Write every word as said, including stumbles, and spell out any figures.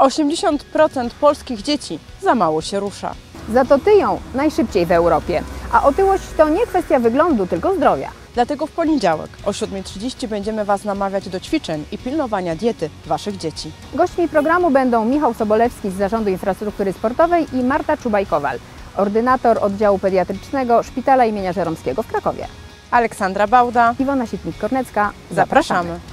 osiemdziesiąt procent polskich dzieci za mało się rusza. Zatotyją najszybciej w Europie, a otyłość to nie kwestia wyglądu, tylko zdrowia. Dlatego w poniedziałek o siódma trzydzieści będziemy Was namawiać do ćwiczeń i pilnowania diety Waszych dzieci. Gośćmi programu będą Michał Sobolewski z Zarządu Infrastruktury Sportowej i Marta Czubaj-Kowal, ordynator oddziału pediatrycznego Szpitala imienia Żeromskiego w Krakowie. Aleksandra Bałda, Iwona Sietnik-Kornecka. Zapraszamy!